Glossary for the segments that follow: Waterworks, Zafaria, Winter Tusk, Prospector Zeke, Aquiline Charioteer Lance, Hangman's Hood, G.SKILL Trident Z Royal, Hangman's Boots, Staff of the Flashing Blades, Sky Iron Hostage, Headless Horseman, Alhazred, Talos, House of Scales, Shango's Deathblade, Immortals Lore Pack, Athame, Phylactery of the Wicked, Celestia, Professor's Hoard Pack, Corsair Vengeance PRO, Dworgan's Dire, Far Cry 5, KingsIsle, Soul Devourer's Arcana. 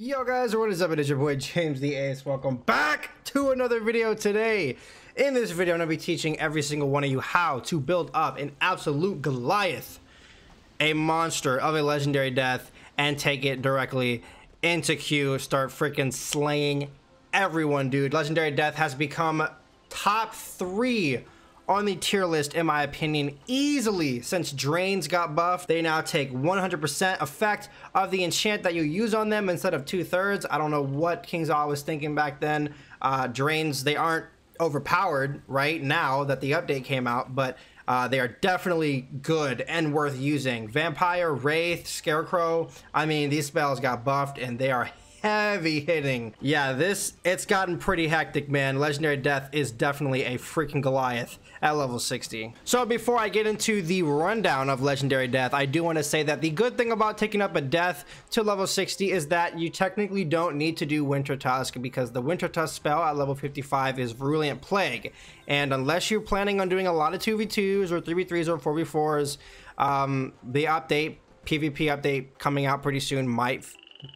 Yo guys, what is up? It is your boy James the Ace. Welcome back to another video today. In this video, I'm going to be teaching every single one of you how to build up an absolute Goliath, a monster of a legendary death, and take it directly into Q. Start freaking slaying everyone, dude. Legendary death has become top 3 on the tier list, in my opinion, easily since drains got buffed. They now take 100% effect of the enchant that you use on them instead of 2/3. I don't know what KingsIsle was thinking back then. Drains, they aren't overpowered right now that the update came out, but they are definitely good and worth using. Vampire, Wraith, Scarecrow, I mean, these spells got buffed and they are heavy hitting. Yeah, it's gotten pretty hectic, man. Legendary death is definitely a freaking Goliath at level 60. So before I get into the rundown of legendary death, I do want to say that the good thing about taking up a death to level 60 is that you technically don't need to do Winter Tusk, because the Winter Tusk spell at level 55 is Virulent Plague, and unless you're planning on doing a lot of 2v2s or 3v3s or 4v4s, the update, PvP update coming out pretty soon, might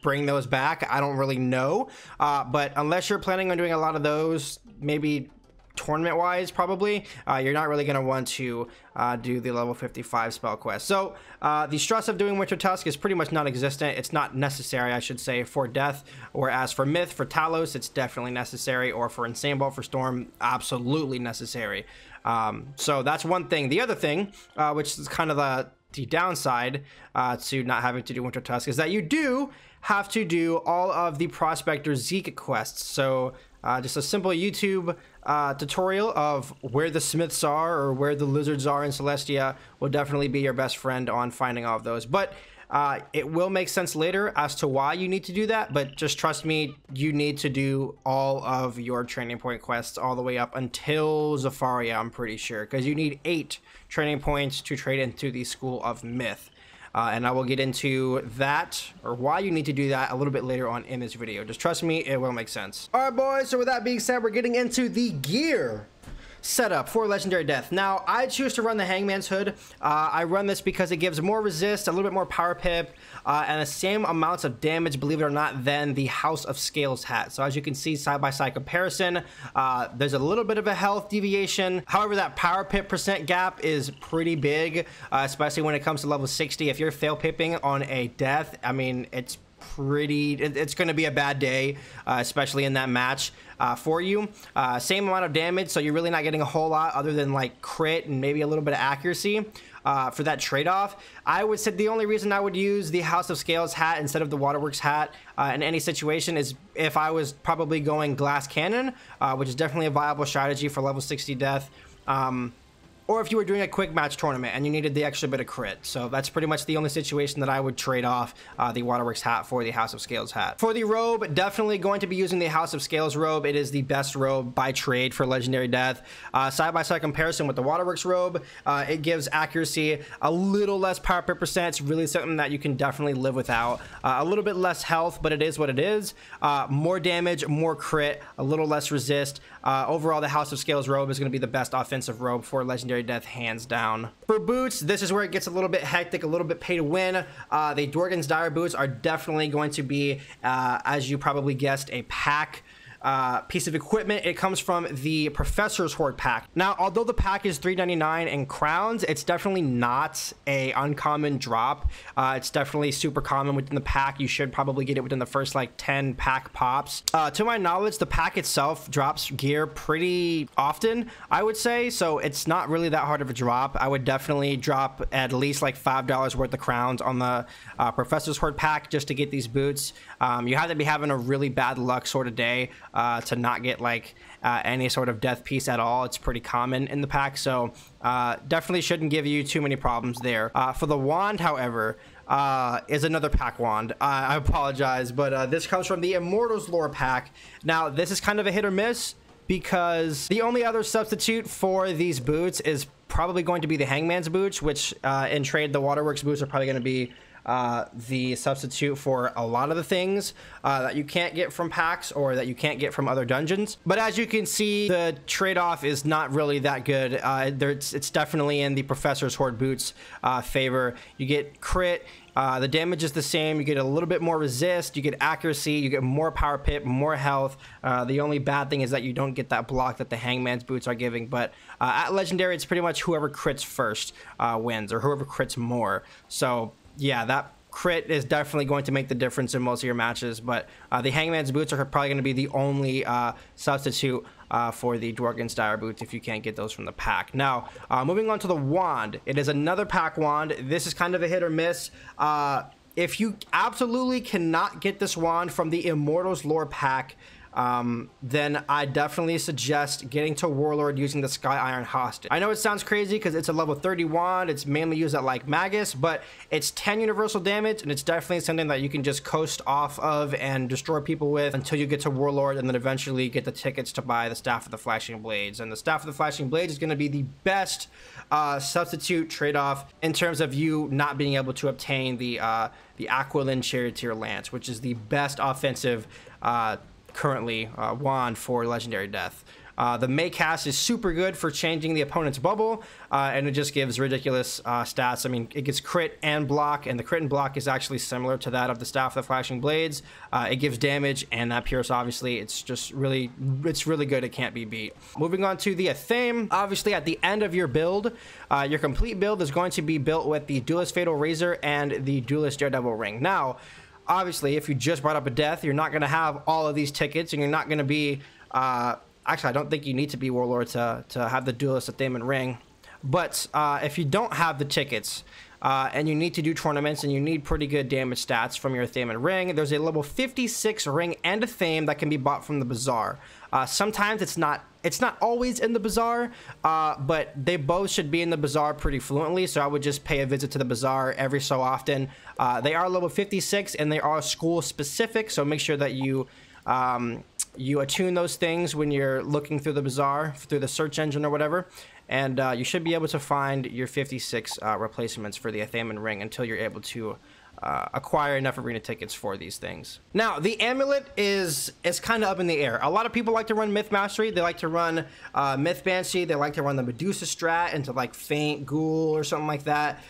bring those back. I don't really know, but unless you're planning on doing a lot of those, maybe tournament wise, probably you're not really going to want to do the level 55 spell quest. So the stress of doing Winter Tusk is pretty much non-existent. It's not necessary, I should say, for death. Whereas for myth, for Talos, it's definitely necessary, or for Insane Ball, for Storm, absolutely necessary. So that's one thing. The other thing, which is kind of the downside to not having to do Winter Tusk, is that you do have to do all of the Prospector Zeke quests. So just a simple YouTube tutorial of where the Smiths are or where the Lizards are in Celestia will definitely be your best friend on finding all of those. But it will make sense later as to why you need to do that, but just trust me, you need to do all of your training point quests all the way up until Zafaria, I'm pretty sure, because you need 8 training points to trade into the School of Myth. And I will get into that, or why you need to do that, a little bit later on in this video. Just trust me, it will make sense. All right, boys, so with that being said, we're getting into the gear setup for legendary death. Now, I choose to run the Hangman's Hood. I run this because it gives more resist, a little bit more power pip, and the same amounts of damage, believe it or not, than the House of Scales hat. So as you can see, side-by-side comparison, there's a little bit of a health deviation. However, that power pip percent gap is pretty big, especially when it comes to level 60. If you're fail pipping on a death, I mean, it's going to be a bad day, especially in that match for you. Same amount of damage, so you're really not getting a whole lot other than like crit and maybe a little bit of accuracy for that trade-off. I would say the only reason I would use the House of Scales hat instead of the Waterworks hat in any situation is if I was probably going glass cannon, which is definitely a viable strategy for level 60 death, or if you were doing a quick match tournament and you needed the extra bit of crit. So that's pretty much the only situation that I would trade off the Waterworks hat for the House of Scales hat. For the robe, definitely going to be using the House of Scales robe. It is the best robe by trade for legendary death. Side-by-side comparison with the Waterworks robe, it gives accuracy, a little less power per percent. It's really something that you can definitely live without. A little bit less health, but it is what it is. More damage, more crit, a little less resist. Overall, the House of Scales robe is going to be the best offensive robe for legendary death, hands down. For boots, this is where it gets a little bit hectic, a little bit pay to win. The Dworgan's Dire boots are definitely going to be, as you probably guessed, a pack piece of equipment. It comes from the Professor's Hoard Pack. Now, although the pack is $3.99 in crowns, it's definitely not a uncommon drop. It's definitely super common within the pack. You should probably get it within the first like 10 pack pops. To my knowledge, the pack itself drops gear pretty often, I would say, so it's not really that hard of a drop. I would definitely drop at least like $5 worth of crowns on the Professor's Hoard Pack just to get these boots. You have to be having a really bad luck sort of day to not get like any sort of death piece at all. It's pretty common in the pack, so definitely shouldn't give you too many problems there. For the wand, however, is another pack wand. I apologize, but this comes from the Immortals Lore Pack. Now, this is kind of a hit or miss, because the only other substitute for these boots is probably going to be the Hangman's Boots, which in trade, the Waterworks boots are probably going to be the substitute for a lot of the things that you can't get from packs or that you can't get from other dungeons. But as you can see, the trade-off is not really that good. It's definitely in the Professor's Hoard Boots favor. You get crit. The damage is the same. You get a little bit more resist, you get accuracy, you get more power pip, more health. The only bad thing is that you don't get that block that the Hangman's Boots are giving, but at Legendary, it's pretty much whoever crits first wins, or whoever crits more. So yeah, that crit is definitely going to make the difference in most of your matches, but the Hangman's Boots are probably going to be the only substitute for the Dworgan's Dire Boots if you can't get those from the pack. Now, moving on to the wand. It is another pack wand. This is kind of a hit or miss. If you absolutely cannot get this wand from the Immortals Lore Pack, then I definitely suggest getting to Warlord using the Sky Iron Hostage. I know it sounds crazy because it's a level 30 wand. It's mainly used at like Magus, but it's 10 universal damage, and it's definitely something that you can just coast off of and destroy people with until you get to Warlord, and then eventually get the tickets to buy the Staff of the Flashing Blades. And the Staff of the Flashing Blades is going to be the best substitute trade-off in terms of you not being able to obtain the Aquiline Charioteer Lance, which is the best offensive currently wand for Legendary Death. The Maycast is super good for changing the opponent's bubble, and it just gives ridiculous stats. I mean, it gets crit and block, and the crit and block is actually similar to that of the Staff of the Flashing Blades. It gives damage, and that pierce, obviously, it's just really, it's really good. It can't be beat. Moving on to the Athame. Obviously, at the end of your build, your complete build is going to be built with the Duelist Fatal Razor and the Duelist Daredevil Ring. Now, obviously, if you just brought up a death, you're not going to have all of these tickets, and you're not going to be... actually, I don't think you need to be Warlord to have the Duelist Athame and Ring. But if you don't have the tickets, and you need to do tournaments, and you need pretty good damage stats from your Athame and Ring, there's a level 56 Ring and Athame that can be bought from the Bazaar. Sometimes it's not always in the Bazaar, but they both should be in the Bazaar pretty fluently, so I would just pay a visit to the Bazaar every so often. They are level 56, and they are school specific, so make sure that you you attune those things when you're looking through the Bazaar, through the search engine or whatever, and you should be able to find your 56 replacements for the Athame and Ring until you're able to acquire enough arena tickets for these things. Now, the amulet is kind of up in the air. A lot of people like to run Myth Mastery. They like to run Myth Banshee. They like to run the Medusa strat into like Faint Ghoul or something like that.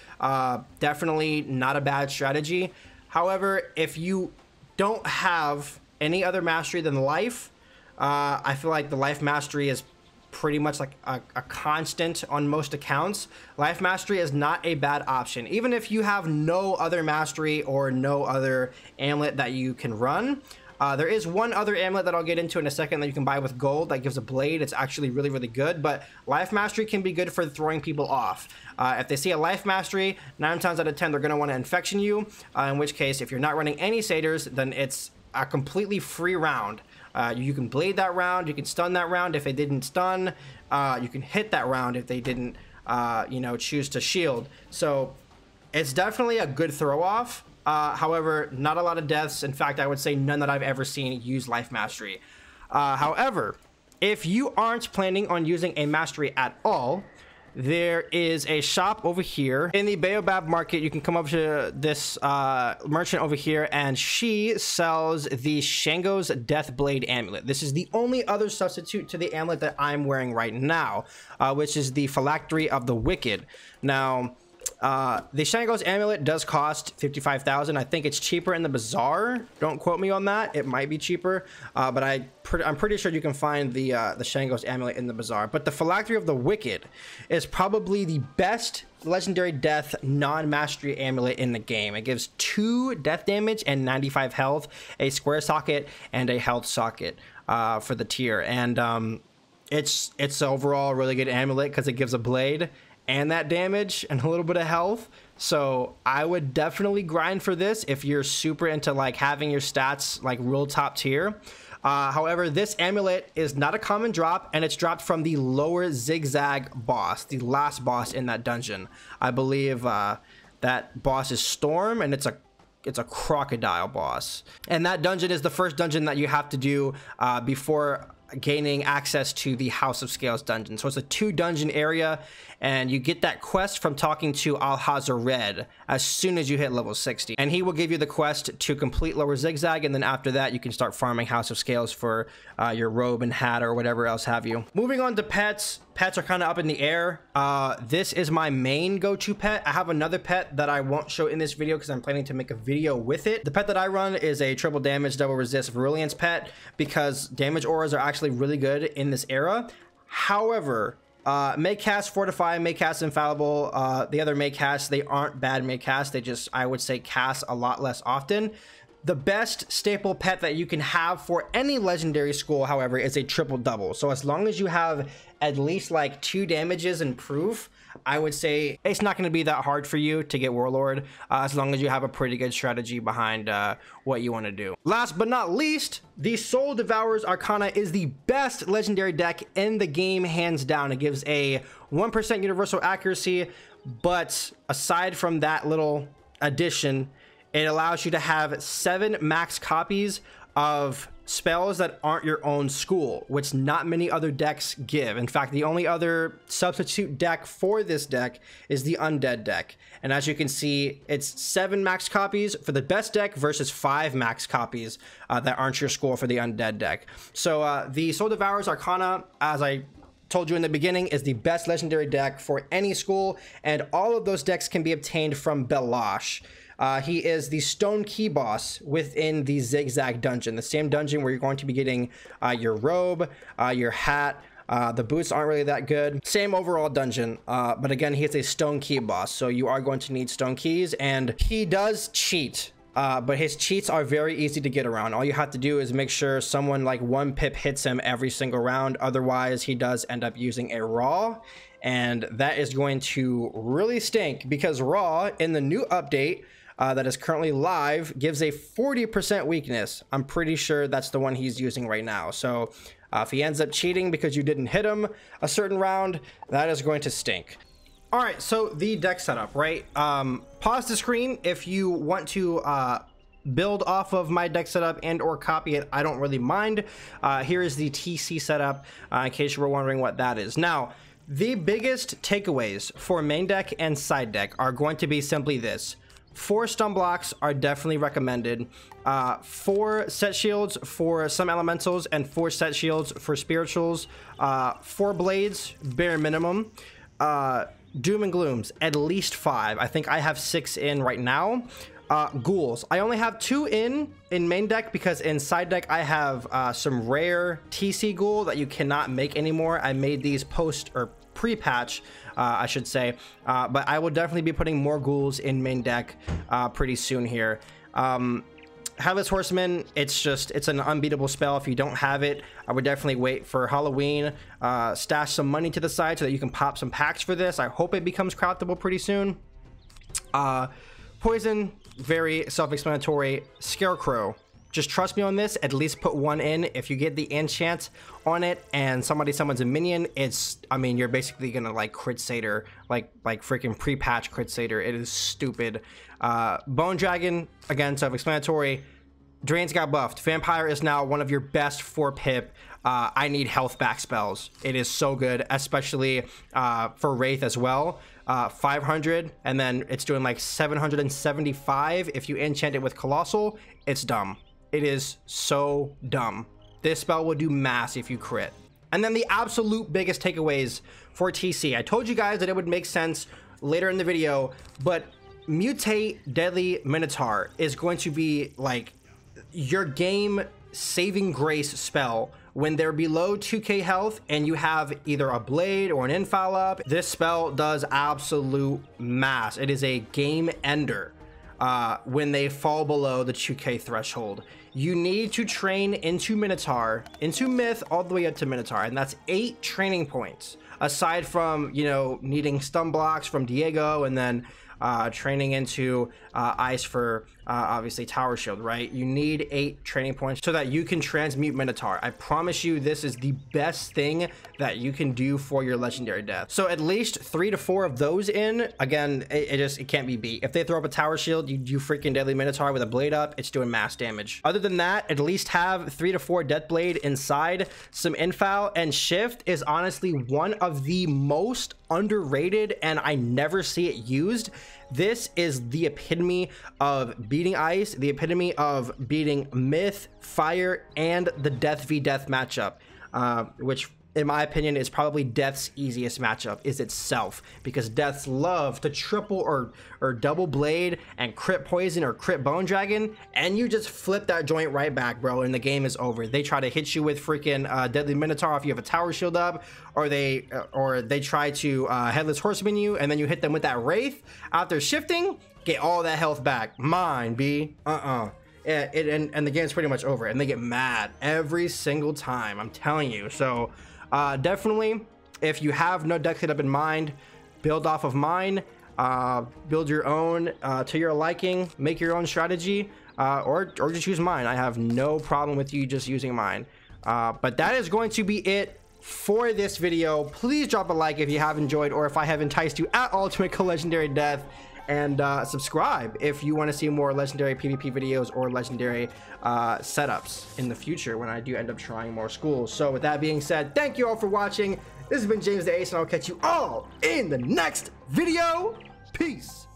Definitely not a bad strategy. However, if you don't have any other mastery than life, I feel like the life mastery is pretty much like a constant on most accounts. Life mastery is not a bad option. Even if you have no other mastery or no other amulet that you can run, there is one other amulet that I'll get into in a second that you can buy with gold that gives a blade. It's actually really, really good, but life mastery can be good for throwing people off. If they see a life mastery, 9 times out of 10, they're going to want to infection you, in which case, if you're not running any satyrs, then it's a completely free round. You can blade that round, you can stun that round if they didn't stun, you can hit that round if they didn't, you know, choose to shield. So it's definitely a good throw off. However, not a lot of deaths. In fact, I would say none that I've ever seen use life mastery. However, if you aren't planning on using a mastery at all, there is a shop over here in the Baobab Market. You can come up to this merchant over here, and she sells the Shango's Deathblade amulet. This is the only other substitute to the amulet that I'm wearing right now, which is the Phylactery of the Wicked. Now, the Shango's amulet does cost 55,000. I think it's cheaper in the Bazaar. Don't quote me on that. It might be cheaper, but I'm pretty sure you can find the Shango's amulet in the Bazaar. But the Phylactery of the Wicked is probably the best Legendary Death non-mastery amulet in the game. It gives 2 death damage and 95 health, a square socket and a health socket for the tier. And it's overall a really good amulet because it gives a blade and that damage and a little bit of health. So I would definitely grind for this if you're super into like having your stats like real top tier. However, this amulet is not a common drop, and it's dropped from the Lower Zigzag boss, the last boss in that dungeon. I believe that boss is Storm, and it's a crocodile boss, and that dungeon is the first dungeon that you have to do before gaining access to the House of Scales dungeon. So it's a 2 dungeon area, and you get that quest from talking to Alhazred as soon as you hit level 60. And he will give you the quest to complete Lower Zigzag, and then after that, you can start farming House of Scales for your robe and hat or whatever else have you. Moving on to pets. Pets are kind of up in the air. This is my main go-to pet. I have another pet that I won't show in this video because I'm planning to make a video with it. The pet that I run is a triple damage, double resist Virulence pet because damage auras are actually really good in this era. However, may cast Fortify, may cast Infallible, the other may cast, they aren't bad may cast. They just, I would say, cast a lot less often. The best staple pet that you can have for any legendary school, however, is a triple double. So as long as you have at least like 2 damages and proof, I would say it's not going to be that hard for you to get Warlord, as long as you have a pretty good strategy behind what you want to do. Last but not least, the Soul Devourer's Arcana is the best legendary deck in the game, hands down. It gives a 1% universal accuracy, but aside from that little addition, it allows you to have 7 max copies of spells that aren't your own school, which not many other decks give. In fact, the only other substitute deck for this deck is the Undead deck. And as you can see, it's 7 max copies for the best deck versus 5 max copies that aren't your school for the Undead deck. So the Soul Devourer's Arcana, as I told you in the beginning, is the best legendary deck for any school, and all of those decks can be obtained from Belash. He is the Stone Key boss within the Zigzag dungeon, the same dungeon where you're going to be getting your robe, your hat. The boots aren't really that good. Same overall dungeon, but again, he is a Stone Key boss, so you are going to need stone keys, and he does cheat. But his cheats are very easy to get around. All you have to do is make sure someone like 1 pip hits him every single round. Otherwise, he does end up using a raw, and that is going to really stink because raw in the new update that is currently live gives a 40% weakness. I'm pretty sure that's the one he's using right now. So if he ends up cheating because you didn't hit him a certain round, that is going to stink. All right, so the deck setup, right? Pause the screen if you want to build off of my deck setup and or copy it. I don't really mind. Here is the TC setup in case you were wondering what that is. Now, the biggest takeaways for main deck and side deck are going to be simply this. 4 stun blocks are definitely recommended. 4 set shields for some elementals and 4 set shields for spirituals. 4 blades, bare minimum. Doom and glooms, at least 5. I think I have 6 in right now. Ghouls, I only have 2 in main deck because in side deck I have some rare TC ghoul that you cannot make anymore. I made these post or pre-patch, I should say, but I will definitely be putting more ghouls in main deck pretty soon here. Headless Horseman, it's an unbeatable spell. If you don't have it, I would definitely wait for Halloween. Stash some money to the side so that you can pop some packs for this. I hope it becomes craftable pretty soon. Poison, very self-explanatory. Scarecrow, just trust me on this. At least put 1 in. If you get the enchant on it and somebody summons a minion, it's, I mean, you're basically gonna like crit satyr, like freaking pre-patch crit satyr. It is stupid. Bone Dragon, again, self-explanatory. Drains got buffed. Vampire is now one of your best 4 pip. I need health back spells. It is so good, especially for Wraith as well. 500, and then it's doing like 775. If you enchant it with Colossal, it's dumb. It is so dumb. This spell will do mass if you crit. And then the absolute biggest takeaways for TC. I told you guys that it would make sense later in the video, but Mutate Deadly Minotaur is going to be like your game saving grace spell. When they're below 2k health and you have either a blade or an infall up, this spell does absolute mass. It is a game ender when they fall below the 2k threshold. You need to train into Minotaur, into Myth, all the way up to Minotaur, and that's 8 training points aside from, you know, needing stun blocks from Diego and then training into ice for obviously tower shield, right? You need 8 training points so that you can transmute Minotaur. I promise you, this is the best thing that you can do for your legendary death. So at least 3 to 4 of those in. Again, it can't be beat. If they throw up a tower shield, you do freaking deadly Minotaur with a blade up, it's doing mass damage. Other than that, at least have 3 to 4 Deathblade inside, some infal, and shift is honestly one of the most underrated, and I never see it used. This is the epitome of beating ice, the epitome of beating myth, fire, and the death v death matchup, which in my opinion is probably death's easiest matchup is itself, because deaths love to triple or double blade and crit poison or crit bone dragon, and you just flip that joint right back, bro, and the game is over. They try to hit you with freaking deadly Minotaur if you have a tower shield up, or they try to headless horseman you, and then you hit them with that wraith after shifting, get all that health back. Mine be and the game's pretty much over, and they get mad every single time, I'm telling you. So definitely, if you have no deck set up in mind, build off of mine, build your own to your liking, make your own strategy, or just use mine. I have no problem with you just using mine. But that is going to be it for this video. Please drop a like if you have enjoyed, or if I have enticed you at all to make a legendary death. And subscribe if you want to see more legendary PvP videos or legendary setups in the future when I do end up trying more schools. So with that being said, thank you all for watching. This has been James the Ace, and I'll catch you all in the next video. Peace.